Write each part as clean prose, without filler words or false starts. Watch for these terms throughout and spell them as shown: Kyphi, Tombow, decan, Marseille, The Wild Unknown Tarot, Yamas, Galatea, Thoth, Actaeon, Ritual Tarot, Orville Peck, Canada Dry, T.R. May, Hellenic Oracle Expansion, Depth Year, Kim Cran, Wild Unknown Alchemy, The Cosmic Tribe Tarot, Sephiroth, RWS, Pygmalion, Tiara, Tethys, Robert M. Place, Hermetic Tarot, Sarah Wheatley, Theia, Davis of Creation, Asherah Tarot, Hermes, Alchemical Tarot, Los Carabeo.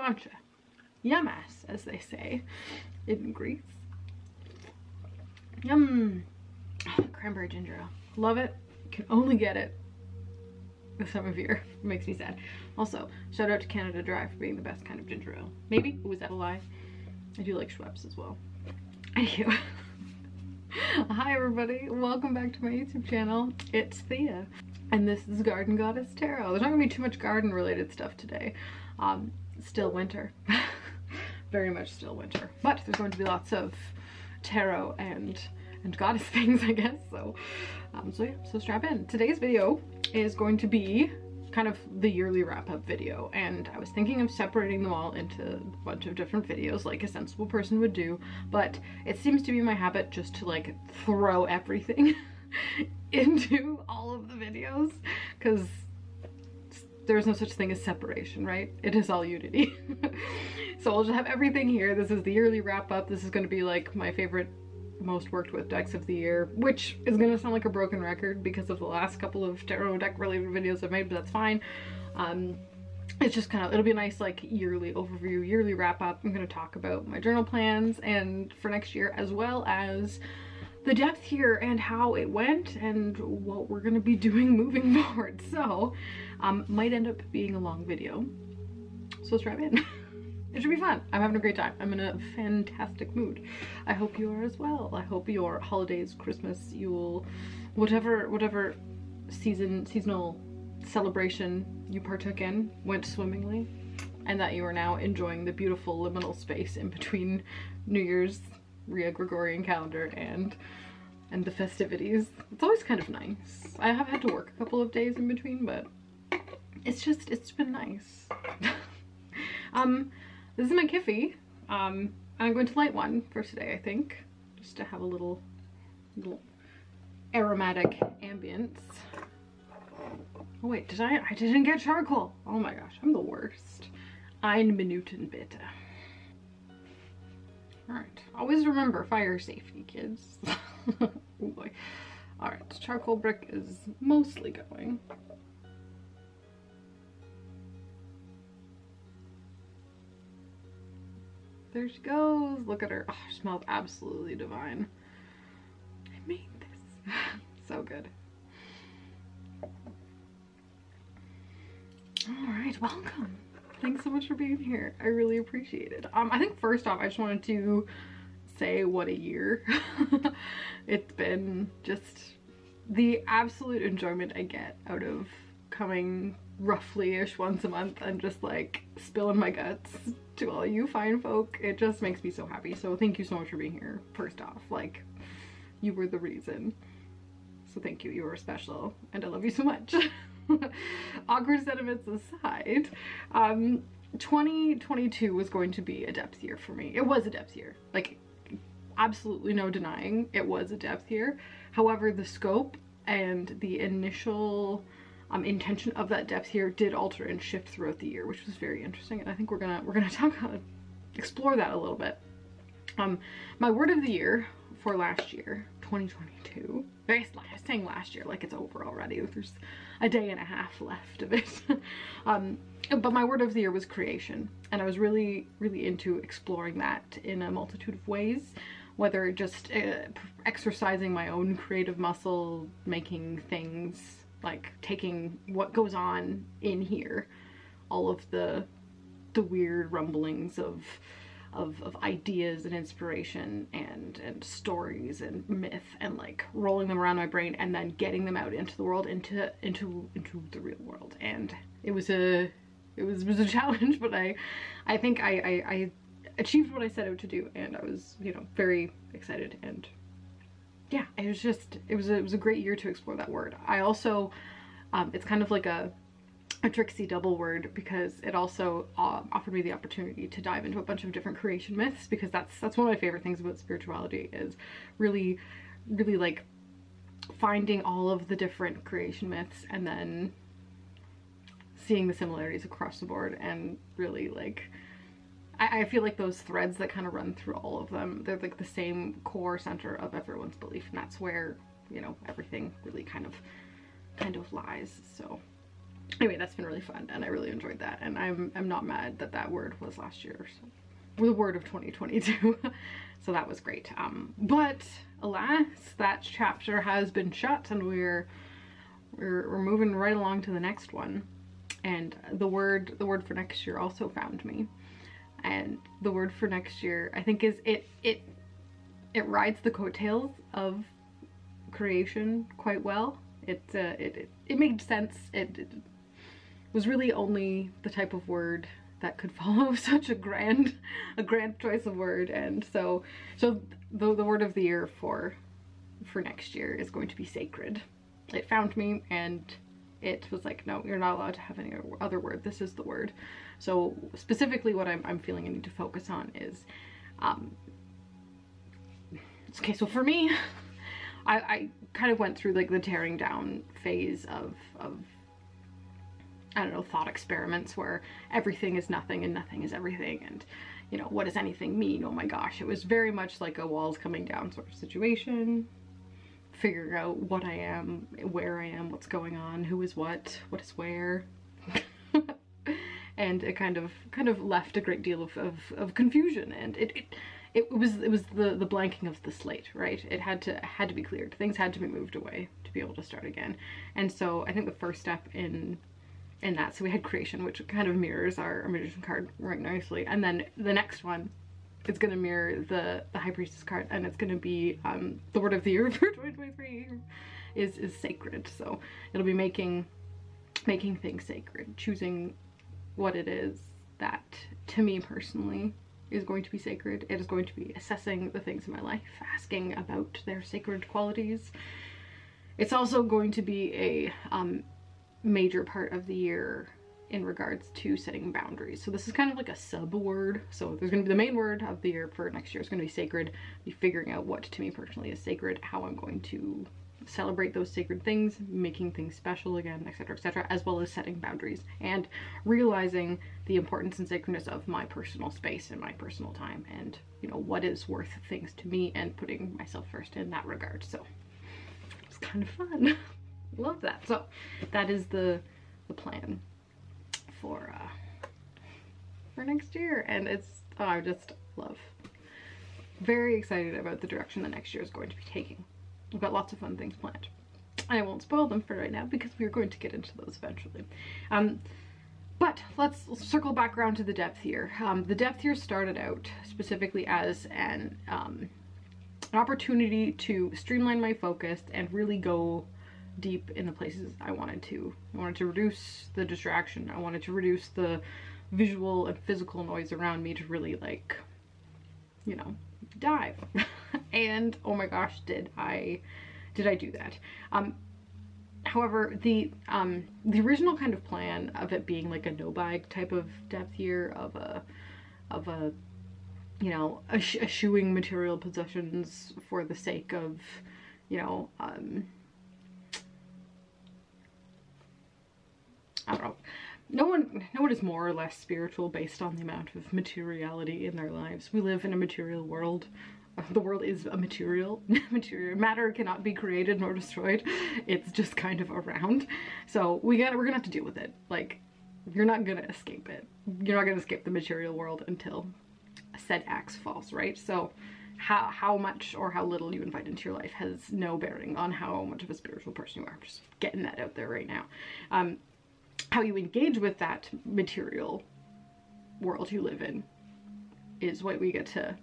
larger. Yamas, as they say in Greece. Yum. Oh, cranberry ginger ale. Love it. Can only get it this time of year. It makes me sad. Also, shout out to Canada Dry for being the best kind of ginger ale. Maybe? Ooh, is that a lie? I do like Schweppes as well. Anywho. Hi everybody, welcome back to my YouTube channel. It's Theia, and this is Garden Goddess Tarot. There's not gonna be too much garden related stuff today. Still winter. Very much still winter. But there's going to be lots of tarot and goddess things, I guess. So, so strap in. Today's video is going to be kind of the yearly wrap-up video, and I was thinking of separating them all into a bunch of different videos like a sensible person would do, but it seems to be my habit just to like throw everything into all of the videos, because there's no such thing as separation, right? It is all unity. So I'll just have everything here. This is the yearly wrap-up. This is going to be like my favorite, most worked with decks of the year, which is going to sound like a broken record because of the last couple of tarot deck related videos I've made, but that's fine. It's just kind of, it'll be a nice like yearly overview, yearly wrap up. I'm going to talk about my journal plans and for next year, as well as the depth here and how it went and what we're going to be doing moving forward. So might end up being a long video, so let's dive in. It should be fun. I'm having a great time. I'm in a fantastic mood. I hope you are as well. I hope your holidays, Christmas, Yule, whatever seasonal celebration you partook in went swimmingly, and that you are now enjoying the beautiful liminal space in between New Year's, Gregorian calendar, and the festivities. It's always kind of nice. I have had to work a couple of days in between, but it's been nice. This is my Kyphi, and I'm going to light one for today, I think, just to have a little aromatic ambience. Oh wait, I didn't get charcoal. Oh my gosh, I'm the worst. Ein Minuten bitte. Alright, always remember fire safety, kids. Oh boy. Alright, charcoal brick is mostly going. There she goes. Look at her. Oh, she smells absolutely divine. I made this. So good. Alright, welcome. Thanks so much for being here. I really appreciate it. I think first off, I just wanted to say what a year. It's been just the absolute enjoyment I get out of coming roughly-ish once a month and just like spilling my guts to all you fine folk. It just makes me so happy. So thank you so much for being here. First off, like, you were the reason. So thank you. You were special and I love you so much. Awkward sentiments aside, 2022 was going to be a depth year for me. It was a depth year. Like, absolutely no denying it was a depth year. However, the scope and the initial intention of that depth here did alter and shift throughout the year, which was very interesting, and I think we're gonna explore that a little bit. My word of the year for last year, 2022. I was saying last year like it's over already. There's a day and a half left of it. But my word of the year was creation, and I was really into exploring that in a multitude of ways. Whether just exercising my own creative muscle, making things, like taking what goes on in here, all of the weird rumblings of ideas and inspiration and stories and myth, and like rolling them around my brain and then getting them out into the world, into the real world. And it was a challenge, but I think I achieved what I set out to do, and I was, you know, very excited. And yeah, it was a great year to explore that word. I also, it's kind of like a tricksy double word, because it also offered me the opportunity to dive into a bunch of different creation myths, because that's one of my favorite things about spirituality, is really like finding all of the different creation myths and then seeing the similarities across the board. And really, like, I feel like those threads that kind of run through all of them, they're like the same core center of everyone's belief, and that's where, you know, everything really kind of lies. So Anyway, that's been really fun and I really enjoyed that, and I'm not mad that that word was last year, so the word of 2022. So that was great. But alas, that chapter has been shut, and we're moving right along to the next one. And the word for next year also found me, and the word for next year I think is it rides the coattails of creation quite well. It made sense. It was really only the type of word that could follow such a grand choice of word, and so the word of the year for next year is going to be sacred. It found me, and it was like, no, you're not allowed to have any other word. This is the word. So specifically what I'm feeling I need to focus on is, okay, so for me, I kind of went through like the tearing down phase of I don't know, thought experiments where everything is nothing and nothing is everything, and you know, what does anything mean? Oh my gosh. It was very much like a walls coming down sort of situation. Figuring out what I am, where I am, what's going on, who is what is where. And it kind of left a great deal of confusion, and it was the blanking of the slate, right? It had to be cleared. Things had to be moved away to be able to start again. And so I think the first step in that, so we had creation, which kind of mirrors our magician card right nicely, and then the next one, it's going to mirror the High Priestess card, and it's going to be the word of the year for 2023 is sacred. So it'll be making things sacred, choosing what it is that to me personally is going to be sacred. It is going to be assessing the things in my life, asking about their sacred qualities. It's also going to be a major part of the year in regards to setting boundaries. So this is kind of like a sub word. So there's gonna be the main word of the year for next year is gonna be sacred. I'll be figuring out what to me personally is sacred, how I'm going to celebrate those sacred things, making things special again, etc., as well as setting boundaries and realizing the importance and sacredness of my personal space and my personal time, and you know, what is worth things to me, and putting myself first in that regard. So it's kind of fun. Love that. So that is the plan for next year, and it's, oh, I just love, very excited about the direction the next year is going to be taking. We've got lots of fun things planned. I won't spoil them for right now because we're going to get into those eventually. But let's circle back around to the depth here. The depth here started out specifically as an opportunity to streamline my focus and really go deep in the places I wanted to. I wanted to reduce the distraction. I wanted to reduce the visual and physical noise around me to really, like, you know, dive. And oh my gosh, did I do that? However, the original kind of plan of it being like a no-bag type of depth year of a you know, eschewing material possessions for the sake of, you know, I don't know. No one is more or less spiritual based on the amount of materiality in their lives. We live in a material world. The world is a material. Matter cannot be created nor destroyed. It's just kind of around. So we're gonna have to deal with it. Like, you're not gonna escape it. You're not gonna escape the material world until said axe falls, right? So how much or how little you invite into your life has no bearing on how much of a spiritual person you are. I'm just getting that out there right now. How you engage with that material world you live in is what we get to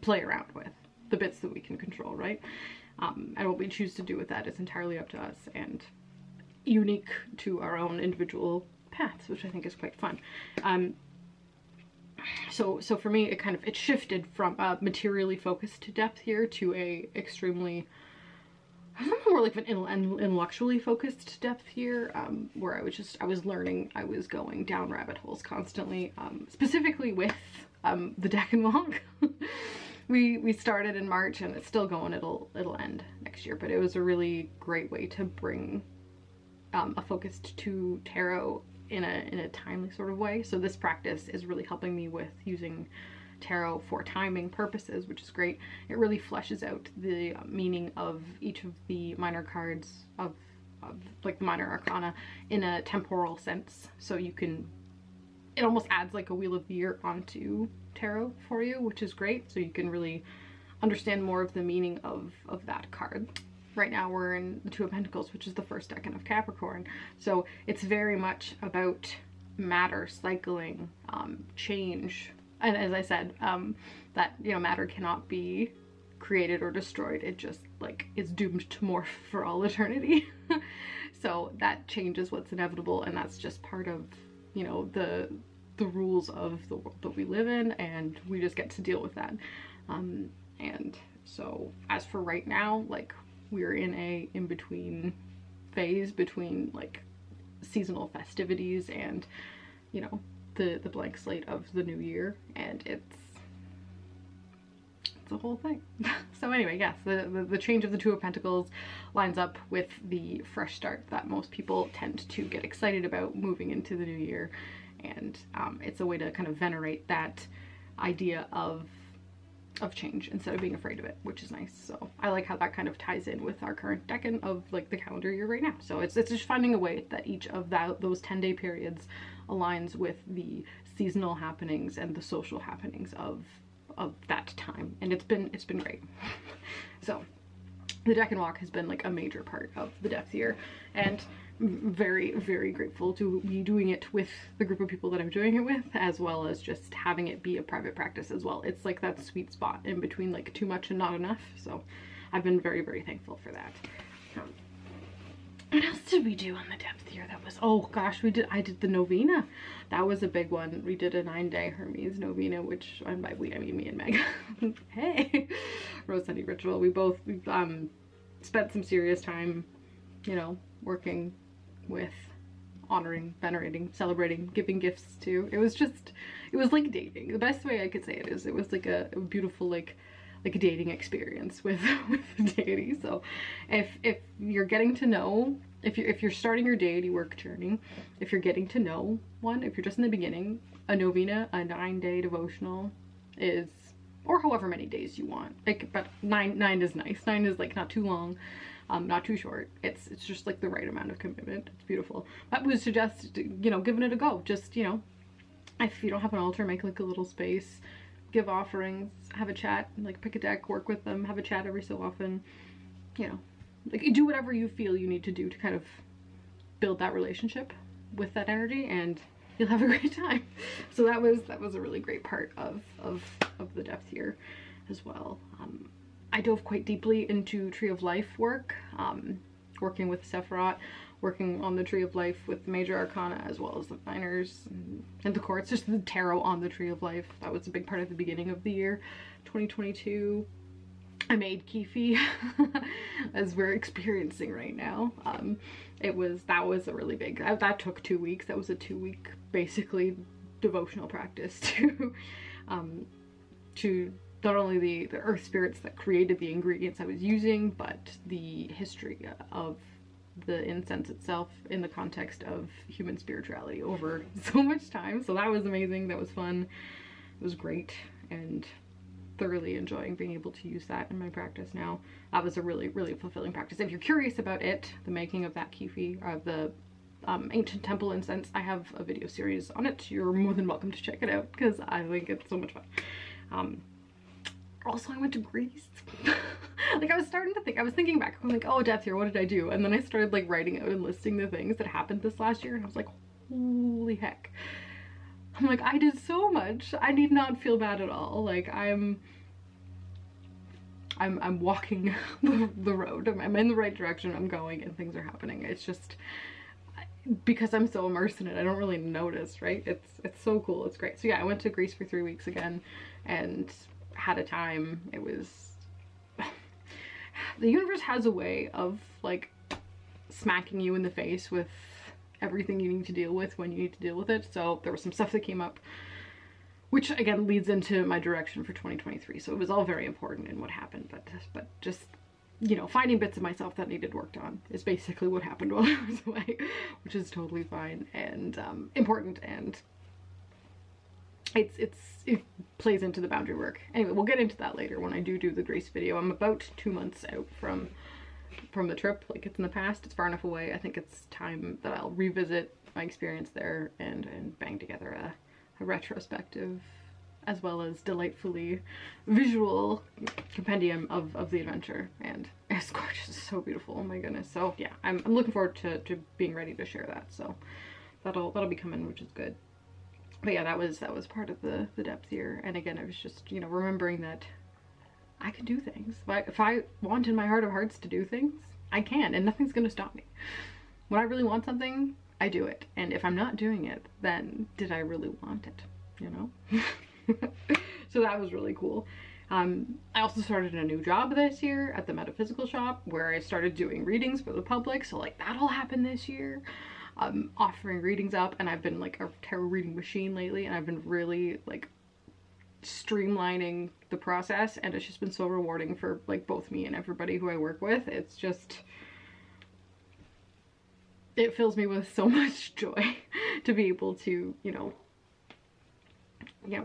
play around with, the bits that we can control, right? And what we choose to do with that is entirely up to us and unique to our own individual paths, which I think is quite fun. So for me, it shifted from a materially focused depth here to a extremely, I was more like an intellectually focused depth here, where I was learning, I was going down rabbit holes constantly, specifically with the deck and walk. we started in March and it's still going. It'll end next year, but it was a really great way to bring a focus to tarot in a timely sort of way. So this practice is really helping me with using tarot for timing purposes, which is great. It really fleshes out the meaning of each of the minor cards of like the minor arcana in a temporal sense, so you can, it almost adds like a wheel of the year onto tarot for you, which is great, so you can really understand more of the meaning of that card. Right now we're in the Two of Pentacles, which is the first decan of Capricorn, so it's very much about matter, cycling, change, and as I said, that, you know, matter cannot be created or destroyed, it just like is doomed to morph for all eternity. So that change is what's inevitable, and that's just part of, you know, the rules of the world that we live in, and we just get to deal with that. And so as for right now, like, we're in a in-between phase between like seasonal festivities and, you know, the blank slate of the new year, and it's a whole thing. So anyway, yes, the change of the Two of Pentacles lines up with the fresh start that most people tend to get excited about moving into the new year, and it's a way to kind of venerate that idea of change instead of being afraid of it, which is nice. So I like how that kind of ties in with our current decan of like the calendar year right now. So it's just finding a way that each of those 10-day periods aligns with the seasonal happenings and the social happenings of that time, and it's been great. So the decan walk has been like a major part of the depth year, and very, very grateful to be doing it with the group of people that I'm doing it with, as well as just having it be a private practice as well. It's like that sweet spot in between like too much and not enough, so I've been very, very thankful for that. What else did we do on the depth year? That was, oh gosh, I did the novena. That was a big one. We did a 9-day Hermes novena, which, and by we I mean me and Meg. Hey, Rose Sunday ritual. We both spent some serious time, you know, working with, honoring, venerating, celebrating, giving gifts to. It was just, it was like dating. The best way I could say it is, it was like a beautiful like a dating experience with the deity. So if you're getting to know, if you're starting your deity work journey, if you're getting to know one, if you're just in the beginning, a novena, a 9-day devotional is, or however many days you want, like, but nine is nice. 9 is like not too long, not too short. It's just like the right amount of commitment. It's beautiful. That was to just, you know, giving it a go. Just, you know, if you don't have an altar, make like a little space, give offerings, have a chat, like pick a deck, work with them, have a chat every so often, you know, like do whatever you feel you need to do to kind of build that relationship with that energy, and you'll have a great time. So that was a really great part of the depth year as well. I dove quite deeply into Tree of Life work, working with Sephiroth, working on the Tree of Life with the Major Arcana as well as the Minors and the Core. It's just the tarot on the Tree of Life. That was a big part of the beginning of the year, 2022. I made Kyphi, as we're experiencing right now. That was a really big, that took 2 weeks. That was a 2-week basically devotional practice to not only the earth spirits that created the ingredients I was using, but the history of the incense itself in the context of human spirituality over so much time. So that was amazing. That was fun. It was great, and thoroughly enjoying being able to use that in my practice now. That was a really, really fulfilling practice. If you're curious about it, the making of that Kyphi, of the ancient temple incense, I have a video series on it. You're more than welcome to check it out because I think it's so much fun. Also, I went to Greece. Like, I was starting to think, I was thinking back, I'm like, oh, depth year, what did I do? And then I started like writing out and listing the things that happened this last year, and I was like, holy heck. I'm like, I did so much. I need not feel bad at all. Like, I'm walking the road. I'm in the right direction. I'm going, and things are happening. It's just because I'm so immersed in it, I don't really notice, right? It's so cool. It's great. So yeah, I went to Greece for 3 weeks again, and had a time. It was, the universe has a way of like smacking you in the face with everything you need to deal with when you need to deal with it. So there was some stuff that came up, which again leads into my direction for 2023. So it was all very important in what happened, but just, you know, finding bits of myself that needed worked on is basically what happened while I was away, which is totally fine and important, and it plays into the boundary work. Anyway, we'll get into that later when I do the Grace video. I'm about 2 months out from from the trip, like it's in the past, it's far enough away. I think it's time that I'll revisit my experience there and bang together a retrospective as well as delightfully visual compendium of the adventure. And it's gorgeous, it's so beautiful, oh my goodness. So yeah, I'm looking forward to being ready to share that. So that'll be coming, which is good. But yeah, that was part of the depth here. And again, it was just, you know, remembering that I can do things. If I want in my heart of hearts to do things, I can, and nothing's gonna stop me. When I really want something, I do it. And if I'm not doing it, then did I really want it, you know? So that was really cool. I also started a new job this year at the metaphysical shop, where I started doing readings for the public. So like that all happened this year. Offering readings up, and I've been like a tarot reading machine lately, and I've been really like streamlining the process, and it's just been so rewarding for like both me and everybody who I work with. It's just, it fills me with so much joy to be able to, you know,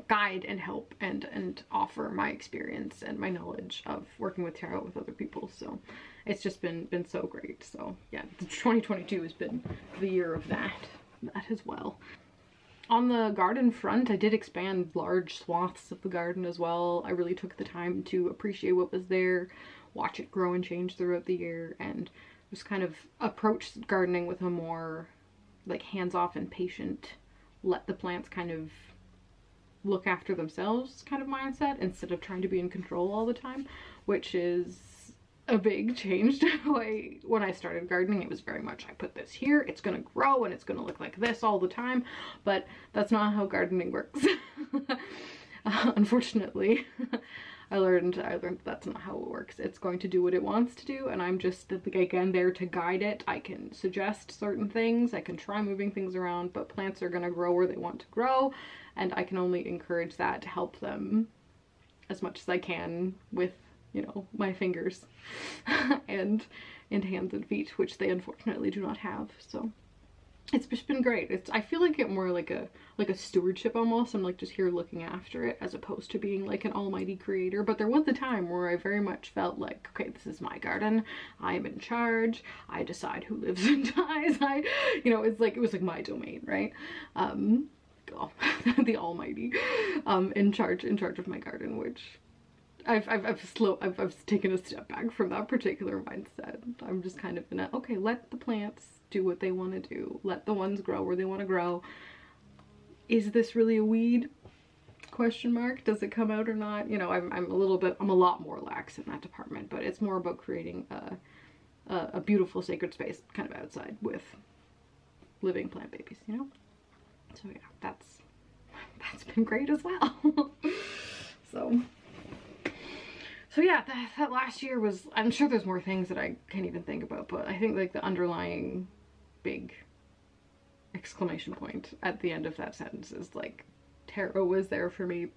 guide and help and offer my experience and my knowledge of working with tarot with other people. So it's just been so great. So yeah, 2022 has been the year of that as well. On the garden front, I did expand large swaths of the garden as well. I really took the time to appreciate what was there, watch it grow and change throughout the year, and just kind of approach gardening with a more like hands-off and patient, let the plants kind of look after themselves kind of mindset, instead of trying to be in control all the time, which is a big change to how when I started gardening, it was very much, I put this here, it's gonna grow and it's gonna look like this all the time, but that's not how gardening works. Unfortunately, I learned that's not how it works. It's going to do what it wants to do, and I'm just like, again, there to guide it. I can suggest certain things, I can try moving things around, but plants are going to grow where they want to grow, and I can only encourage that to help them as much as I can with, you know, my fingers and hands and feet, which they unfortunately do not have. So it's just been great. I feel like it more like a stewardship almost. I'm like just here looking after it as opposed to being like an almighty creator. But there was a time where I very much felt like, okay, this is my garden. I am in charge. I decide who lives and dies. You know, it was like my domain, right? The almighty, in charge of my garden, which I've taken a step back from that particular mindset. I'm just kind of in a, okay, let the plants do what they want to do. Let the ones grow where they want to grow. Is this really a weed? Question mark. Does it come out or not? You know, I'm a lot more lax in that department, but it's more about creating a beautiful sacred space kind of outside with living plant babies, you know? So yeah, that's been great as well. So yeah, that last year was, I'm sure there's more things that I can't even think about, but I think like the underlying big exclamation point at the end of that sentence is like, tarot was there for me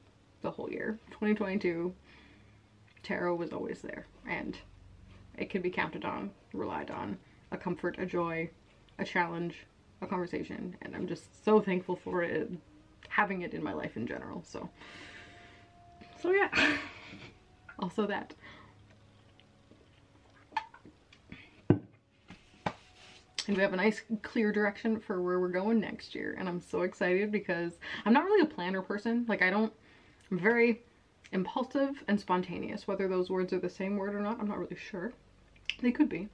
the whole year. 2022, tarot was always there, and it can be counted on, relied on, a comfort, a joy, a challenge, a conversation, and I'm just so thankful for it, having it in my life in general. So yeah. Also that. And we have a nice clear direction for where we're going next year. And I'm so excited because I'm not really a planner person. Like I'm very impulsive and spontaneous. Whether those words are the same word or not, I'm not really sure. They could be.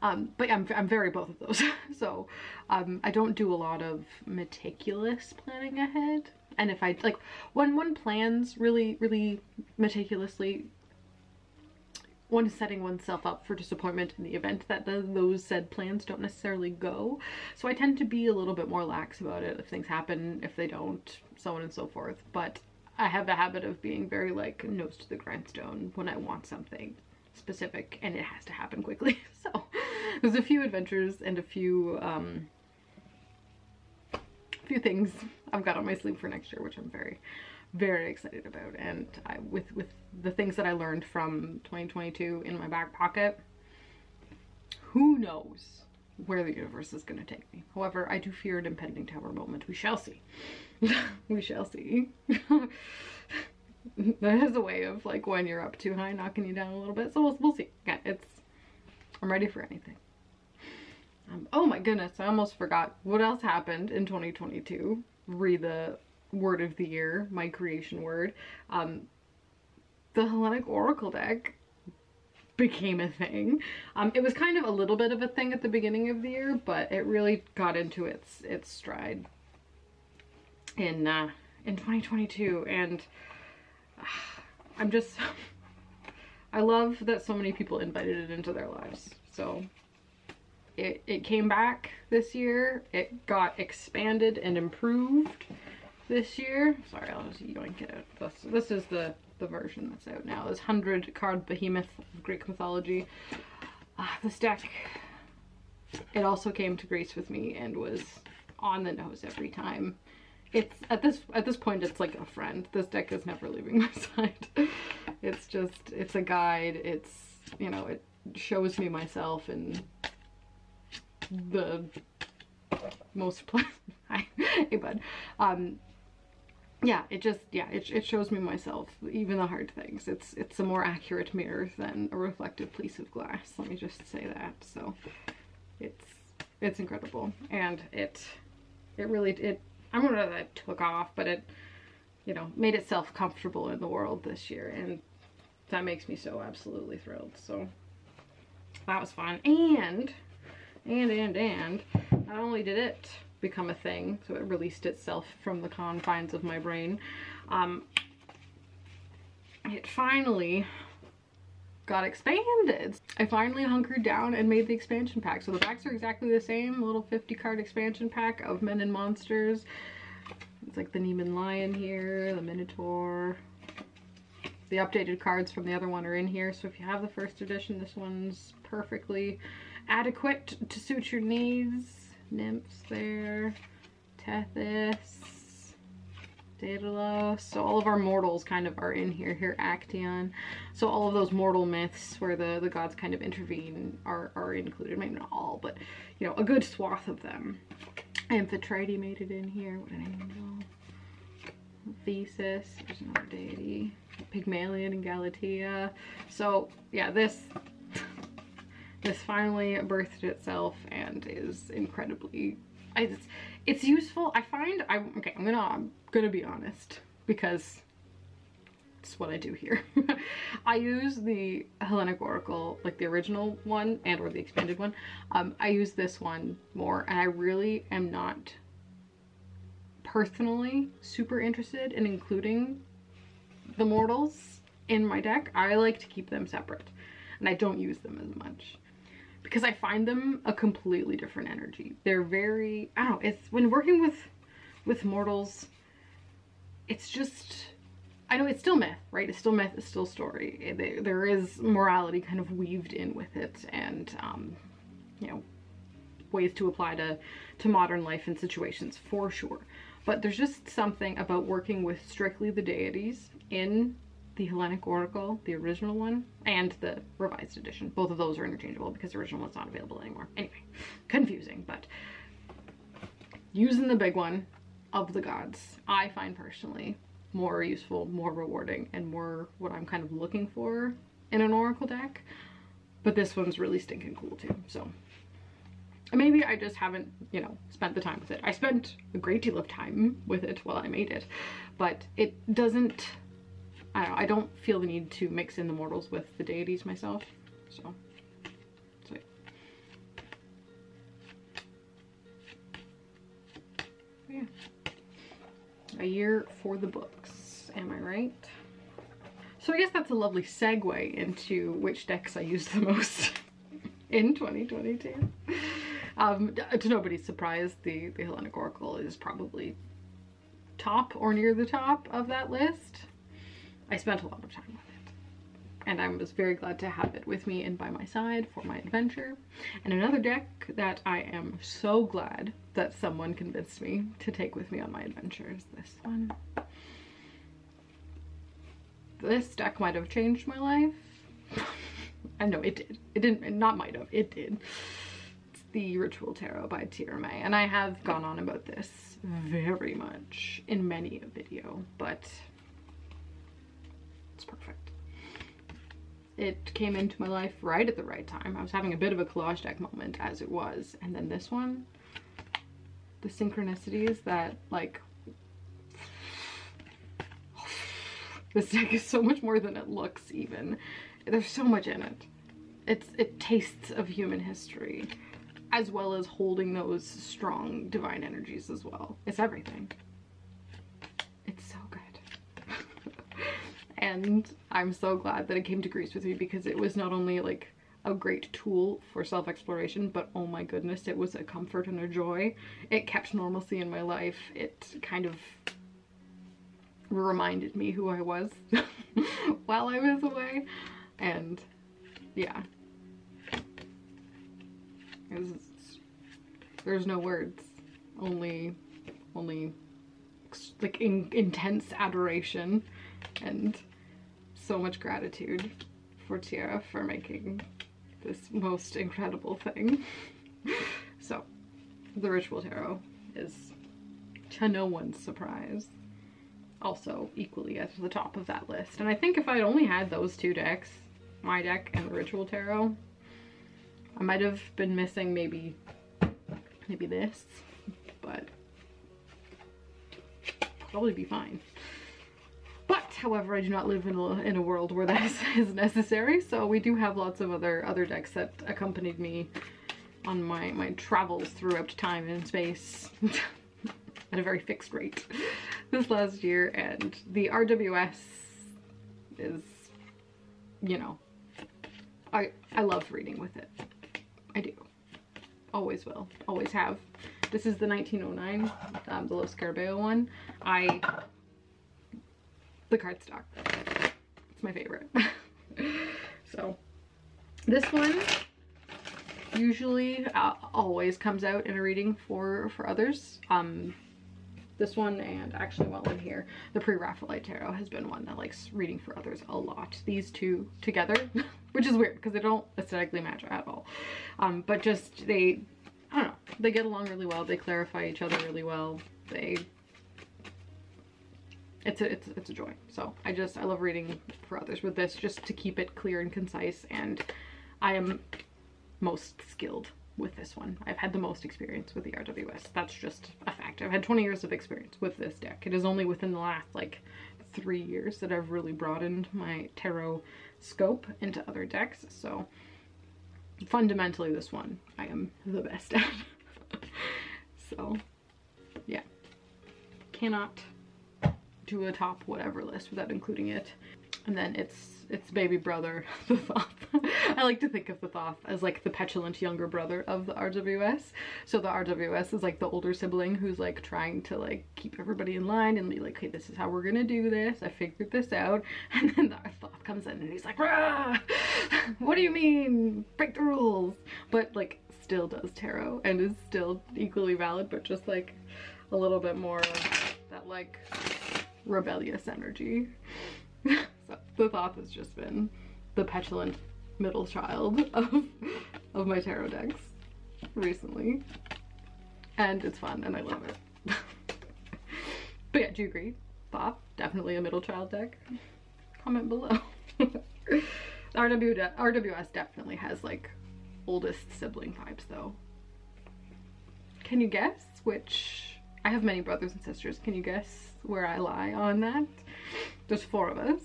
But yeah, I'm very both of those. So I don't do a lot of meticulous planning ahead. And if I, like, when one plans really, really meticulously, one is setting oneself up for disappointment in the event that those said plans don't necessarily go. So I tend to be a little bit more lax about it. If things happen, if they don't, so on and so forth. But I have the habit of being very, like, nose to the grindstone when I want something specific, and it has to happen quickly. So there's a few adventures and a few things I've got on my sleeve for next year, which I'm very, very excited about. And with the things that I learned from 2022 in my back pocket, who knows where the universe is going to take me. However, I do fear an impending tower moment. We shall see. We shall see. That is a way of like when you're up too high, knocking you down a little bit. So we'll see. Yeah, it's I'm ready for anything. Oh my goodness, I almost forgot what else happened in 2022. Read the word of the year, my creation word. The Hellenic Oracle deck became a thing. It was kind of a little bit of a thing at the beginning of the year, but it really got into its stride in 2022. And I'm just, I love that so many people invited it into their lives. So it came back this year. It got expanded and improved this year. Sorry, I'll just yoink it out. This is the version that's out now. This 100-card behemoth of Greek mythology. This deck, it also came to grace with me and was on the nose every time. It's at this point, it's like a friend. This deck is never leaving my side. It's just, it's a guide. It's, you know, it shows me myself in the most pleasant. Hey bud. Yeah, it shows me myself, even the hard things. It's a more accurate mirror than a reflective piece of glass. Let me just say that. So it's incredible. And I don't know that it took off, but it, you know, made itself comfortable in the world this year. And that makes me so absolutely thrilled. So that was fun. And not only did it become a thing, so it released itself from the confines of my brain, it finally got expanded. I finally hunkered down and made the expansion pack. So the packs are exactly the same, little 50-card expansion pack of men and monsters. It's like the Nemean lion here, the Minotaur. The updated cards from the other one are in here, so if you have the first edition, this one's perfectly adequate to suit your needs. Nymphs there, Tethys, Daedalus. So all of our mortals kind of are in here. Here, Actaeon. So all of those mortal myths where the gods kind of intervene are included. Maybe not all, but, you know, a good swath of them. Amphitrite made it in here. What did I know? Thesis, there's another deity. Pygmalion and Galatea. So yeah, this finally birthed itself and is incredibly, it's useful. I find, I'm gonna be honest, because it's what I do here. I use the Hellenic Oracle, like the original one and or the expanded one. I use this one more, and I really am not personally super interested in including the mortals in my deck. I like to keep them separate, and I don't use them as much, because I find them a completely different energy. They're very, I don't know, it's when working with mortals, it's just, I know it's still myth, right? It's still myth, it's still story. There is morality kind of weaved in with it, and, you know, ways to apply to modern life and situations for sure. But there's just something about working with strictly the deities in the Hellenic Oracle, the original one, and the revised edition. Both of those are interchangeable because the original one's not available anymore. Anyway, confusing, but using the big one of the gods, I find personally more useful, more rewarding, and more what I'm kind of looking for in an oracle deck. But this one's really stinking cool too, so. Maybe I just haven't, you know, spent the time with it. I spent a great deal of time with it while I made it, but it doesn't, I don't know, I don't feel the need to mix in the mortals with the deities myself, so. So yeah. A year for the books, am I right? So I guess that's a lovely segue into which decks I use the most in 2022. To nobody's surprise, the Hellenic Oracle is probably top or near the top of that list. I spent a lot of time with it, and I was very glad to have it with me and by my side for my adventure. And another deck that I am so glad that someone convinced me to take with me on my adventure is this one. This deck might have changed my life. I know it did. It didn't, not might have, it did. The Ritual Tarot by T.R. May, and I have gone on about this very much in many a video, but it's perfect. it came into my life right at the right time. I was having a bit of a collage deck moment as it was. And then this one, the synchronicities that, like, this deck is so much more than it looks even. There's so much in it. It tastes of human history, as well as holding those strong divine energies as well. It's everything. It's so good. And I'm so glad that it came to Greece with me, because it was not only like a great tool for self-exploration, but oh my goodness, it was a comfort and a joy. It kept normalcy in my life. It kind of reminded me who I was while I was away. And yeah, there's no words, only like intense adoration and so much gratitude for Tiara for making this most incredible thing. So the Ritual Tarot is, to no one's surprise, also equally at the top of that list. And I think if I'd only had those two decks, my deck and the Ritual Tarot, I might have been missing maybe this, but probably be fine. But however, I do not live in a world where that is necessary, so we do have lots of other decks that accompanied me on my travels throughout time and space at a very fixed rate this last year. And the RWS is, you know, I love reading with it. I do. Always will. Always have. This is the 1909, the Los Carabeo one. The cardstock. It's my favorite. So this one usually always comes out in a reading for others. This one, and actually while I'm here, the Pre-Raphaelite Tarot has been one that likes reading for others a lot. These two together, which is weird because they don't aesthetically match at all. But just I don't know, they get along really well. They clarify each other really well. It's a joy. So I love reading for others with this, just to keep it clear and concise. And I am most skilled with this one. I've had the most experience with the RWS. That's just a fact. I've had 20 years of experience with this deck. It is only within the last like 3 years that I've really broadened my tarot scope into other decks. So fundamentally this one I am the best at. So yeah, cannot do a top whatever list without including it. And then its baby brother, the Thoth. I like to think of the Thoth as like the petulant younger brother of the RWS. So the RWS is like the older sibling who's like trying to like keep everybody in line and be like, hey, this is how we're gonna do this. I figured this out. And then the Thoth comes in and he's like, rah! What do you mean? Break the rules. But like still does tarot and is still equally valid, but just like a little bit more that like rebellious energy. So the Thoth has just been the petulant middle child of my tarot decks recently. And it's fun and I love it. But yeah, do you agree? Thoth, definitely a middle child deck? Comment below. RWS definitely has like oldest sibling vibes though. Can you guess which? I have many brothers and sisters. Can you guess where I lie on that? There's 4 of us.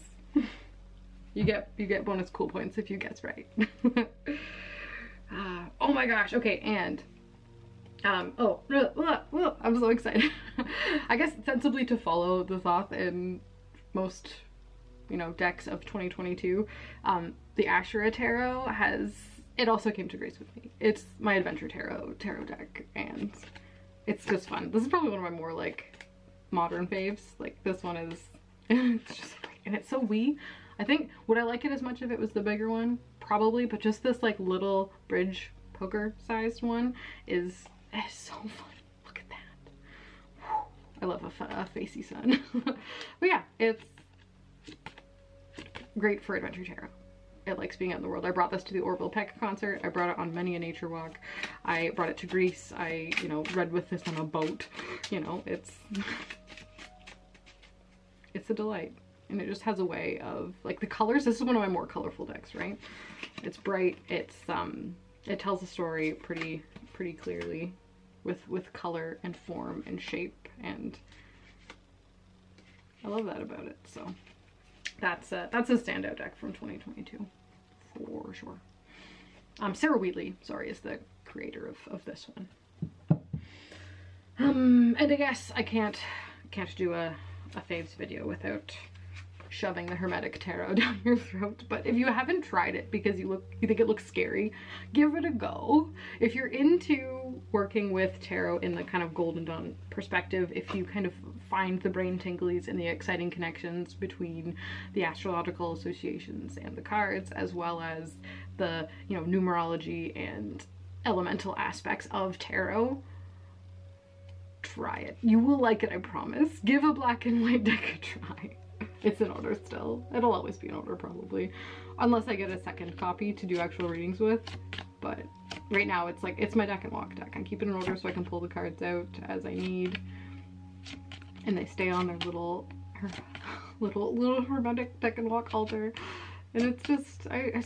You get bonus cool points if you guess right. Oh my gosh. Okay, and I'm so excited. I guess sensibly to follow the Thoth in most, you know, decks of 2022. The Asherah Tarot it also came to Greece with me. It's my adventure tarot deck, and it's just fun. This is probably one of my more like modern faves. Like this one is, it's just like, and it's so wee. I think, would I like it as much if it was the bigger one? Probably, but just this like little bridge poker sized one is so fun. Look at that. Whew. I love a facey sun. But yeah, it's great for adventure tarot. It likes being out in the world. I brought this to the Orville Peck concert. I brought it on many a nature walk. I brought it to Greece. I, you know, read with this on a boat. You know, it's a delight. and it just has a way of, like, the colors. This is one of my more colorful decks, right? It's bright. It's it tells a story pretty clearly with color and form and shape, and I love that about it. So that's a standout deck from 2022 for sure. Sarah Wheatley, sorry, is the creator of this one. And I guess I can't do a faves video without shoving the Hermetic Tarot down your throat. But if you haven't tried it because you think it looks scary, give it a go. If you're into working with tarot in the kind of Golden Dawn perspective, if you kind of find the brain tinglies and the exciting connections between the astrological associations and the cards, as well as the, you know, numerology and elemental aspects of tarot, try it. You will like it, I promise. Give a black and white deck a try. It's in order still. It'll always be in order, probably, unless I get a second copy to do actual readings with. But right now it's like, it's my deck and walk deck. I keep it in order so I can pull the cards out as I need, and they stay on their little hermetic deck and walk altar. And it's just, I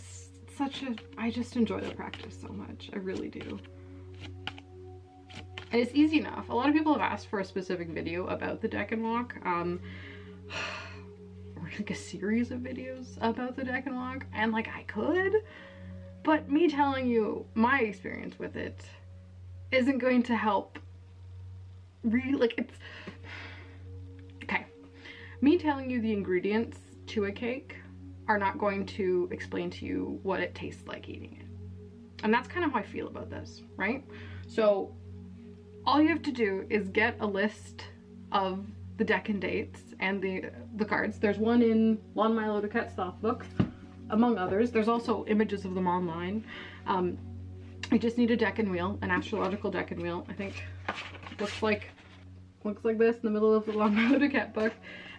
just enjoy the practice so much. I really do. And it's easy enough. A lot of people have asked for a specific video about the deck and walk, or like a series of videos about the deck and walk, and like I could, but me telling you my experience with it isn't going to help. Me telling you the ingredients to a cake are not going to explain to you what it tastes like eating it. And that's kind of how I feel about this, right? So all you have to do is get a list of the deck and dates and the cards. There's one in Lon Milo Duquette's Thoth book, among others. There's also images of them online. I just need a deck and wheel, an astrological deck and wheel. I think it looks like this in the middle of the Lon Milo Duquette book.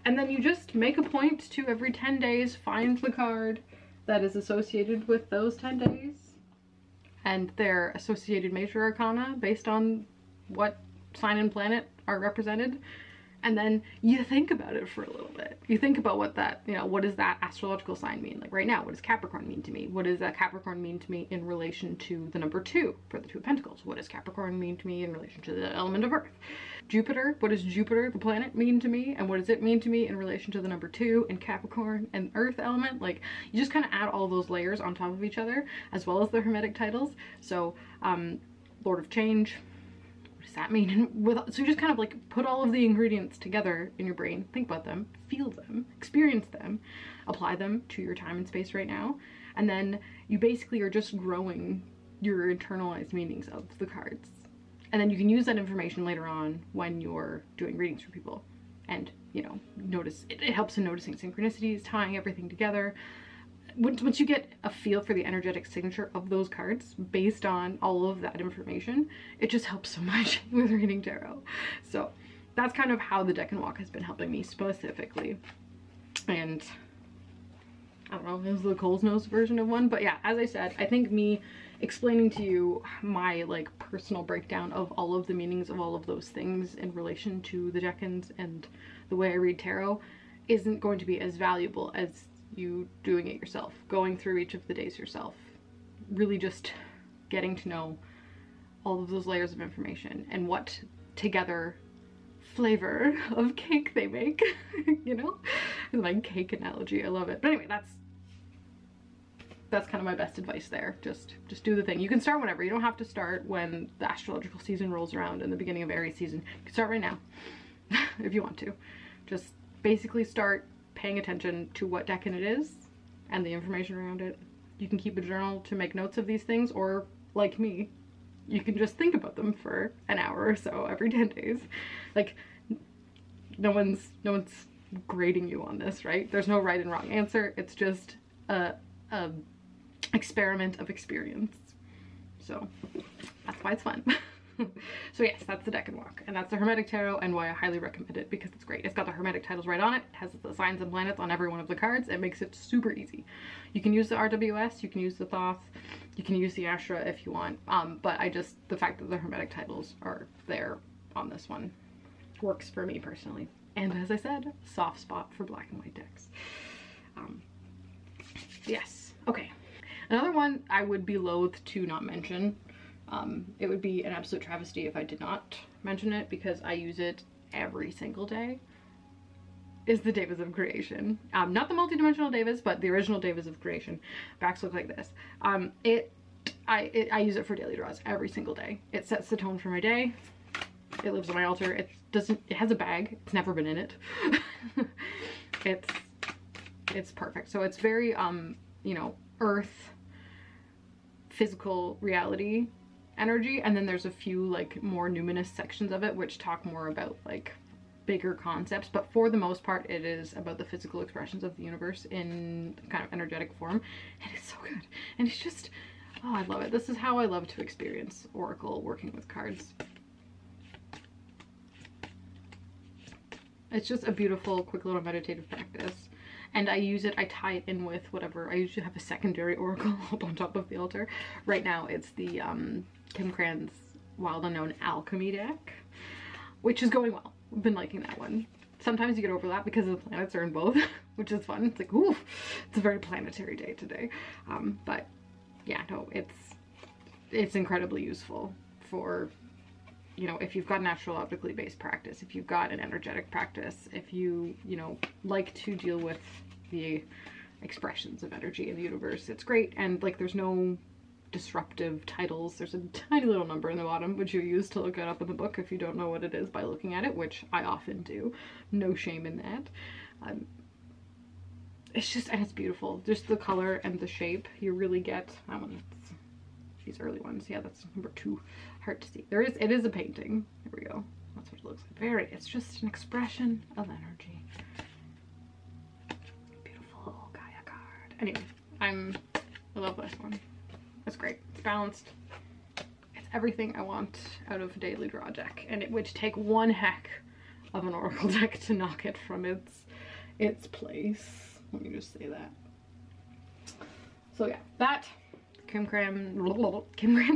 And then you just make a point to, every 10 days, find the card that is associated with those 10 days and their associated major arcana based on what sign and planet are represented. And then you think about it for a little bit. You think about what that, you know, what does that astrological sign mean? Like right now, what does Capricorn mean to me? What does that Capricorn mean to me in relation to the number 2 for the Two of Pentacles? What does Capricorn mean to me in relation to the element of Earth? Jupiter, what does Jupiter, the planet, mean to me? And what does it mean to me in relation to the number 2 and Capricorn and Earth element? Like, you just kind of add all those layers on top of each other, as well as the Hermetic titles. So, Lord of Change, does that mean? And so you just kind of like put all of the ingredients together in your brain, think about them, feel them, experience them, apply them to your time and space right now, and then you basically are just growing your internalized meanings of the cards. And then you can use that information later on when you're doing readings for people, and, you know, notice it helps in noticing synchronicities, tying everything together. Once you get a feel for the energetic signature of those cards based on all of that information, it just helps so much with reading tarot. So that's kind of how the deck and walk has been helping me specifically. And I don't know if it was the Cole's Nose version of one, but yeah, as I said, I think me explaining to you my like personal breakdown of all of the meanings of all of those things in relation to the deckans and the way I read tarot isn't going to be as valuable as you doing it yourself, going through each of the days yourself, really just getting to know all of those layers of information and what together flavor of cake they make. You know, like cake analogy, I love it. But anyway, that's kind of my best advice there. Just do the thing. You can start whenever. You don't have to start when the astrological season rolls around in the beginning of Aries season. You can start right now if you want to. Just basically start paying attention to what decan it is and the information around it. You can keep a journal to make notes of these things, or like me, you can just think about them for an hour or so every 10 days. Like, no one's grading you on this, right? There's no right and wrong answer. It's just a experiment of experience. So that's why it's fun. So yes, that's the deck and walk, and that's the Hermetic Tarot, and why I highly recommend it, because it's great. It's got the Hermetic titles right on it. It has the signs and planets on every one of the cards. It makes it super easy. You can use the RWS, you can use the Thoth, you can use the Asherah if you want, but the fact that the Hermetic titles are there on this one works for me personally. And as I said, soft spot for black and white decks. Yes, okay. Another one I would be loath to not mention. It would be an absolute travesty if I did not mention it, because I use it every single day, is the Davis of Creation. Not the multidimensional Davis, but the original Davis of Creation. Backs look like this. I use it for daily draws every single day. It sets the tone for my day. It lives on my altar. It has a bag. It's never been in it. It's perfect. So it's very, you know, earth, physical reality energy. And then there's a few like more numinous sections of it, which talk more about like bigger concepts, but for the most part it is about the physical expressions of the universe in kind of energetic form, and it's so good. And it's just, oh, I love it. This is how I love to experience Oracle working with cards. It's just a beautiful, quick little meditative practice. And I use it, I tie it in with whatever. I usually have a secondary Oracle up on top of the altar. Right now it's the Kim Cran's Wild Unknown Alchemy deck, which is going well. I've been liking that one. Sometimes you get overlap because the planets are in both, which is fun. It's like, ooh, it's a very planetary day today. But yeah, no, it's incredibly useful for, you know, if you've got an astral optically based practice, if you've got an energetic practice, if you, you know, like to deal with the expressions of energy in the universe, it's great. And like, there's no disruptive titles. There's a tiny little number in the bottom which you use to look it up in the book if you don't know what it is by looking at it, which I often do. No shame in that. It's just, and it's beautiful. Just the color and the shape. You really get, I don't know, these early ones. Yeah, that's number 2. Hard to see. There is, it is a painting. There we go. That's what it looks like. Very, it's just an expression of energy. Beautiful Gaia card. Anyway, I love this one. It's great. It's balanced. It's everything I want out of a daily draw deck, and it would take one heck of an Oracle deck to knock it from its place. Let me just say that. So yeah, that Kim Cran's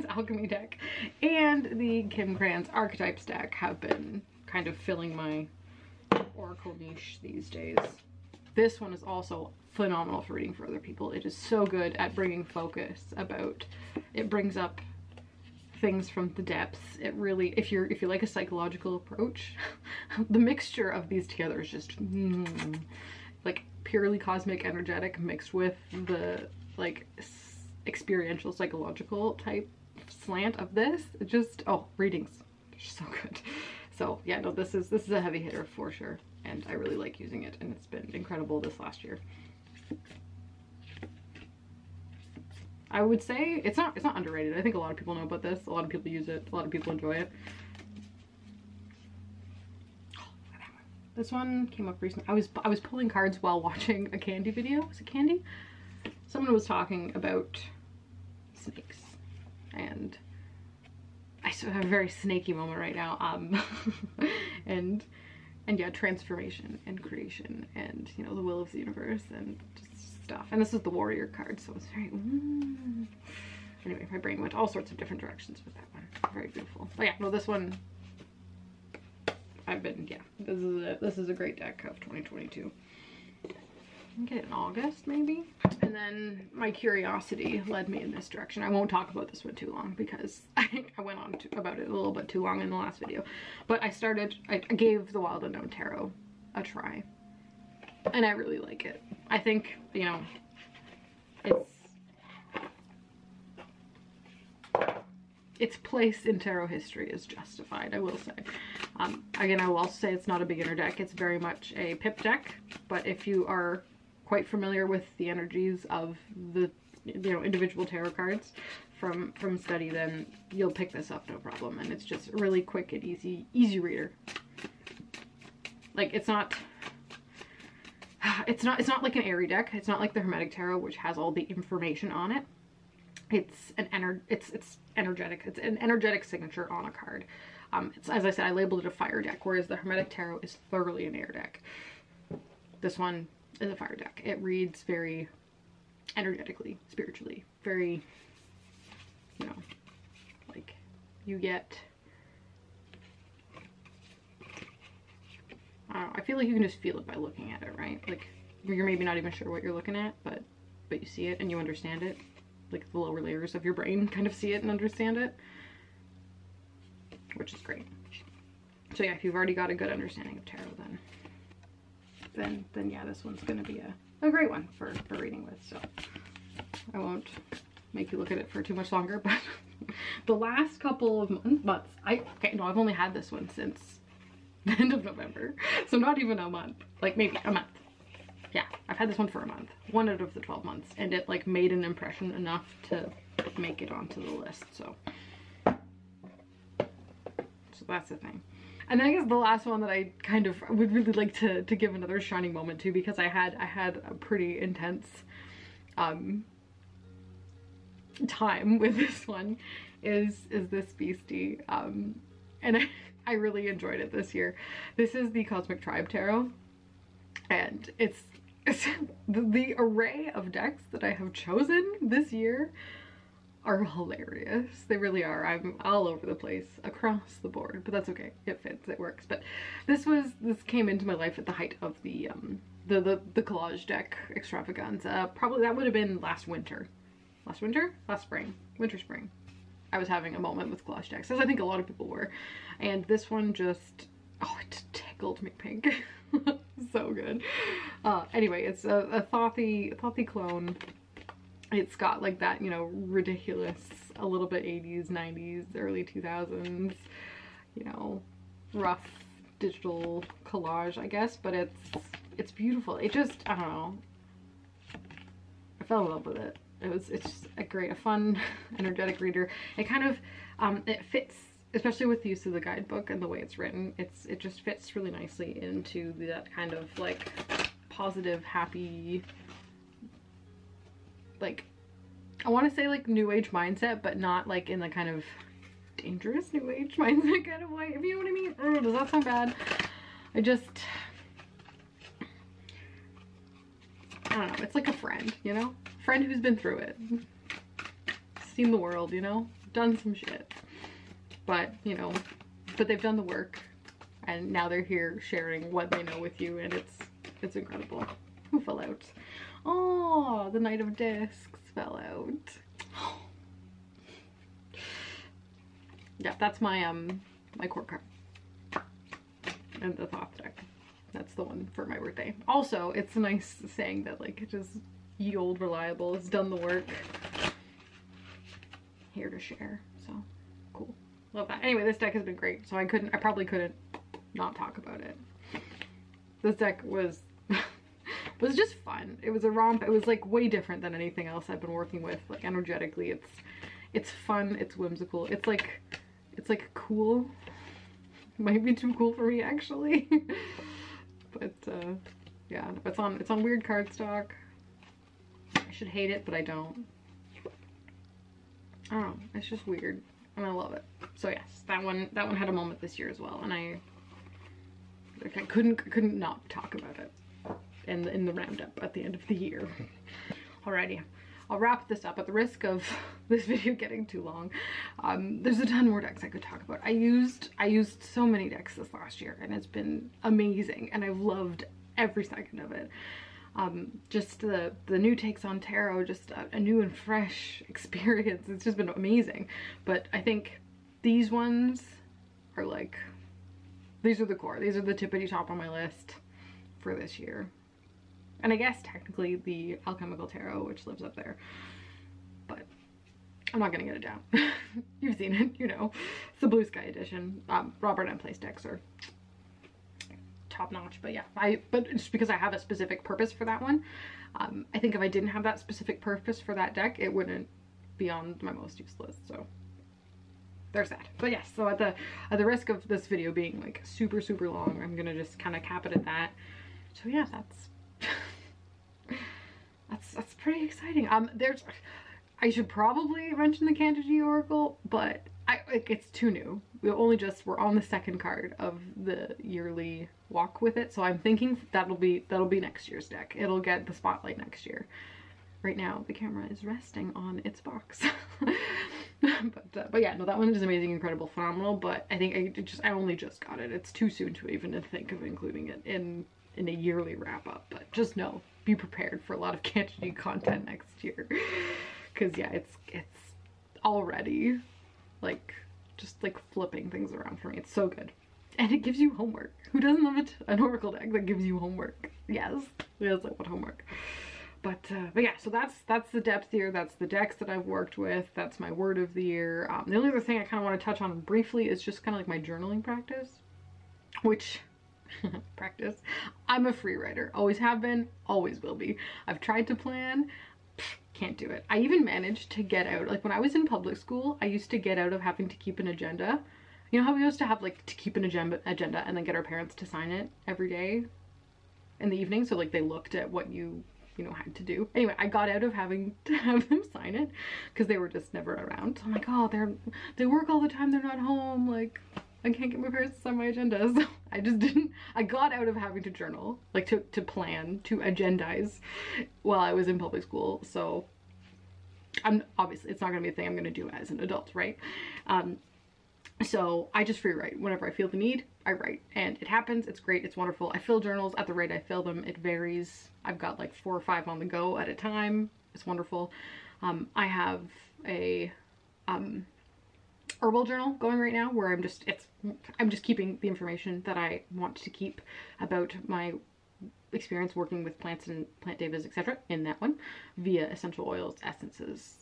Alchemy deck and the Kim Cran's Archetypes deck have been kind of filling my Oracle niche these days. This one is also phenomenal for reading for other people. It is so good at bringing focus about, it brings up things from the depths. It really, if you like a psychological approach, the mixture of these together is just like purely cosmic energetic mixed with the like experiential psychological type slant of this. It just, oh, readings are so good. So yeah, no, this is a heavy hitter for sure. And I really like using it, and it's been incredible this last year. I would say it's not underrated. I think a lot of people know about this. A lot of people use it. A lot of people enjoy it. Oh, look at that one. This one came up recently. I was pulling cards while watching a Candy video. Was it Candy? Someone was talking about snakes, and I still have a very snaky moment right now. And yeah, transformation and creation and, you know, the will of the universe and just stuff. And this is the warrior card, so it's very, Anyway, my brain went all sorts of different directions with that one. Very beautiful. But yeah, no, this one, I've been, yeah, this is a great deck of 2022. I can get it in August, maybe? And then my curiosity led me in this direction. I won't talk about this one too long because I went on about it a little bit too long in the last video. But I gave the Wild Unknown Tarot a try, and I really like it. I think, you know, its place in tarot history is justified, I will say. Again, I will also say it's not a beginner deck. It's very much a pip deck, but if you are quite familiar with the energies of the, you know, individual tarot cards from study, then you'll pick this up no problem. And it's just a really quick and easy reader. Like it's not like an airy deck. It's not like the Hermetic Tarot, which has all the information on it. It's an energetic signature on a card. It's, as I said, I labeled it a fire deck, whereas the Hermetic Tarot is thoroughly an air deck. This one is a fire deck. It reads very energetically, spiritually, very, you know, like you get, I don't know, feel like you can just feel it by looking at it, right? Like, you're maybe not even sure what you're looking at, but you see it and you understand it. Like, the lower layers of your brain kind of see it and understand it, which is great. So yeah, if you've already got a good understanding of tarot, then yeah, this one's going to be a great one for reading with. So I won't make you look at it for too much longer, but the last couple of months, I've only had this one since the end of November, so not even a month, like maybe a month. Yeah, I've had this one for a month, one out of the 12 months, and it like made an impression enough to make it onto the list. So that's the thing. And then I guess the last one that I kind of would really like to give another shining moment to, because I had a pretty intense time with this one, is this beastie. And I really enjoyed it this year. This is the Cosmic Tribe Tarot, and it's the array of decks that I have chosen this year are hilarious. They really are. I'm all over the place across the board, but that's okay. It fits, it works. But this came into my life at the height of the collage deck extravaganza. Probably that would have been last winter. Last spring. Winter, spring. I was having a moment with collage decks, as I think a lot of people were. And this one just, oh, it tickled me pink. So good. Anyway, it's a Thothi clone. It's got like that, you know, ridiculous, a little bit 80s, 90s, early 2000s, you know, rough digital collage, I guess, but it's beautiful. It just, I don't know, I fell in love with it. It's just a fun, energetic reader. It kind of, it fits, especially with the use of the guidebook and the way it's written, it just fits really nicely into that kind of like positive, happy, like, I want to say like new age mindset, but not like in the kind of dangerous new age mindset kind of way, if you know what I mean. Oh, does that sound bad? I don't know, it's like a friend, you know? Friend who's been through it, seen the world, you know, done some shit, but you know, but they've done the work and now they're here sharing what they know with you, and it's incredible. Who fell out? Oh, the Knight of Discs fell out. Yeah, that's my court card and the Thoth deck. That's the one for my birthday. Also, it's a nice saying that like, it just, ye old reliable, it's done the work, here to share. So cool, love that. Anyway, this deck has been great, so I probably couldn't not talk about it. This deck was was just fun. It was a romp. It was like way different than anything else I've been working with, like energetically. It's fun, it's whimsical, it's like cool. It might be too cool for me actually. But yeah, it's on weird cardstock. I should hate it, but I don't. I don't know, it's just weird and I love it. So yes, that one had a moment this year as well, and I couldn't not talk about it in the roundup at the end of the year. Alrighty, I'll wrap this up at the risk of this video getting too long. There's a ton more decks I could talk about. I used so many decks this last year, and it's been amazing, and I've loved every second of it. Just the new takes on tarot, just a new and fresh experience. It's just been amazing. But I think these ones are like, these are the core, these are the tippity top on my list for this year. And I guess technically the Alchemical Tarot, which lives up there, but I'm not gonna get it down. You've seen it, you know, it's the Blue Sky edition. Robert M. Place decks are top notch, but yeah, but just because I have a specific purpose for that one. I think if I didn't have that specific purpose for that deck, it wouldn't be on my most useless, so there's that. But yes, so at the risk of this video being like super, super long, I'm gonna just kind of cap it at that. So yeah, that's pretty exciting. I should probably mention the Cantigie Oracle, but it's too new. We're on the second card of the yearly walk with it, so I'm thinking that'll be next year's deck. It'll get the spotlight next year. right now the camera is resting on its box. But yeah, no, that one is amazing, incredible, phenomenal, but I think I only just got it. It's too soon to even think of including it in a yearly wrap-up, but just know, be prepared for a lot of Cantigie content next year, because yeah, it's already like just like flipping things around for me. It's so good, and it gives you homework. Who doesn't love it? An oracle deck that gives you homework. Yes, I want homework. But yeah, so that's the depth here, that's the decks that I've worked with, that's my word of the year. The only other thing I kind of want to touch on briefly is just kind of like my journaling practice, which, practice, I'm a free writer, always have been, always will be. I've tried to plan, can't do it. I even managed to get out, like when I was in public school, I used to get out of having to keep an agenda. You know how we used to have like to keep an agenda and then get our parents to sign it every day in the evening, so like they looked at what you know, had to do. Anyway, I got out of having to have them sign it because they were just never around. So I'm like, oh, they work all the time, they're not home, like I can't get my parents to sign my agenda. So I just didn't, I got out of having to journal, like to plan, to agendize while I was in public school. So I'm obviously, it's not gonna be a thing I'm gonna do as an adult, right? So I just free write. Whenever I feel the need, I write, and it happens. It's great. It's wonderful. I fill journals at the rate I fill them. It varies. I've got like 4 or 5 on the go at a time. It's wonderful. I have a herbal journal going right now where I'm just keeping the information that I want to keep about my experience working with plants and plant divas, etc. in that one via essential oils, essences,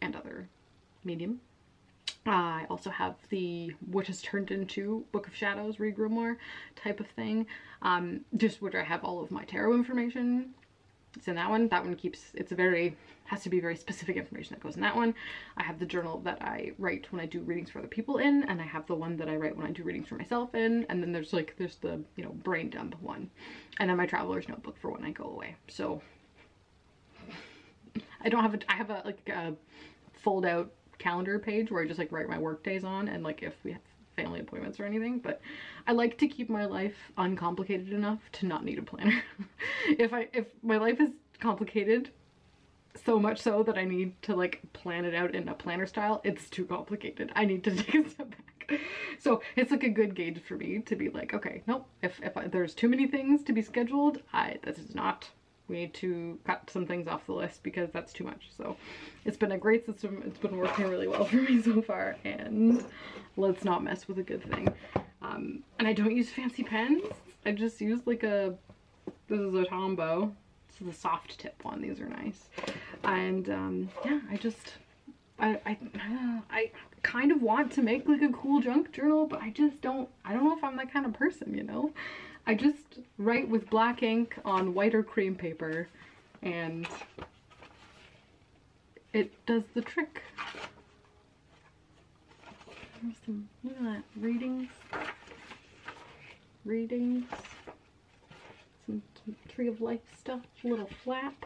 and other medium. I also have the what has turned into Book of Shadows, Read Grimoire type of thing, just where I have all of my tarot information. It's in that one. That one keeps, it's a very, has to be very specific information that goes in that one. I have the journal that I write when I do readings for other people in, and I have the one that I write when I do readings for myself in, and then there's like, there's the, you know, brain dump one, and then my traveler's notebook for when I go away. So I don't have a, I have a, like a fold out calendar page where I just like write my work days on, and like if we have family appointments or anything, but I like to keep my life uncomplicated enough to not need a planner. If my life is complicated so much so that I need to like plan it out in a planner style, it's too complicated. I need to take a step back. So it's like a good gauge for me to be like, okay, nope, if there's too many things to be scheduled, this is not, we need to cut some things off the list because that's too much. So it's been a great system. It's been working really well for me so far, and let's not mess with a good thing. And I don't use fancy pens. I just use like a, this is a Tombow. This is the soft tip one. These are nice. And yeah, I just, I kind of want to make like a cool junk journal, but I just don't, I don't know if I'm that kind of person, you know? I just write with black ink on white or cream paper, and it does the trick. There's some, look at that, readings, some Tree of Life stuff, a little flap.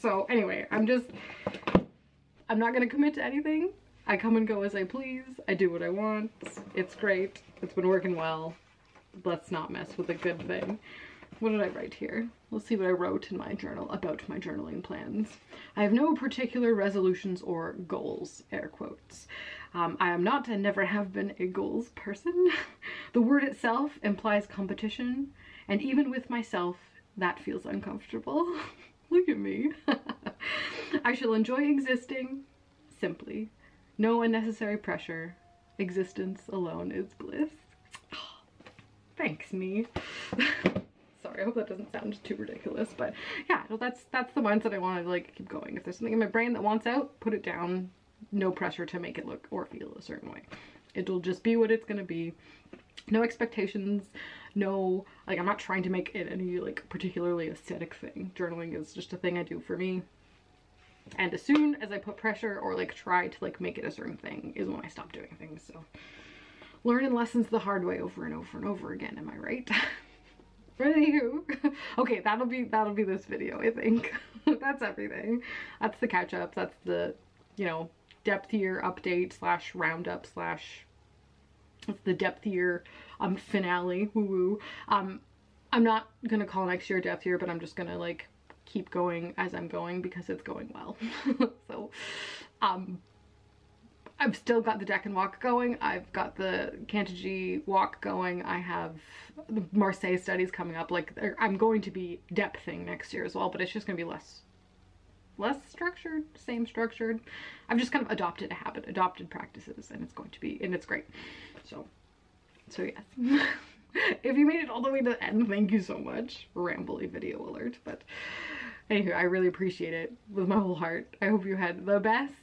So anyway, I'm not gonna commit to anything. I come and go as I please. I do what I want. It's great. It's been working well. Let's not mess with a good thing. What did I write here? Let's see what I wrote in my journal about my journaling plans. I have no particular resolutions or goals, air quotes. I am not and never have been a goals person. The word itself implies competition, and even with myself, that feels uncomfortable. Look at me. I shall enjoy existing, simply. No unnecessary pressure. Existence alone is bliss. Thanks, me. Sorry, I hope that doesn't sound too ridiculous, but yeah, no, that's the ones that I want to like keep going. If there's something in my brain that wants out, put it down. No pressure to make it look or feel a certain way. It'll just be what it's gonna be. No expectations, no, like I'm not trying to make it any like particularly aesthetic thing. Journaling is just a thing I do for me. And as soon as I put pressure or like try to like make it a certain thing is when I stop doing things, so. Learning lessons the hard way over and over and over again, am I right? Anywho, okay, that'll be this video, I think. That's everything. That's the catch-up, that's the, you know, depth year update slash roundup slash, that's the depth year finale, woo-woo. I'm not gonna call next year depth year, but I'm just gonna like keep going as I'm going because it's going well. So I've still got the deck and walk going. I've got the Cantigie walk going. I have the Marseille studies coming up. Like, I'm going to be depthing next year as well, but it's just going to be less structured, same structured. I've just kind of adopted a habit, adopted practices, and it's going to be, and it's great. So yes. If you made it all the way to the end, thank you so much. Rambly video alert, but anywho, I really appreciate it with my whole heart. I hope you had the best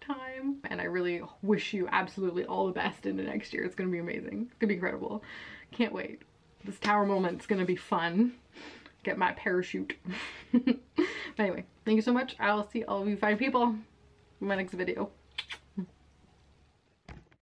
time, and I really wish you absolutely all the best into next year. It's gonna be amazing. It's gonna be incredible. Can't wait. This tower moment's gonna be fun. Get my parachute. But anyway, thank you so much. I'll see all of you fine people in my next video.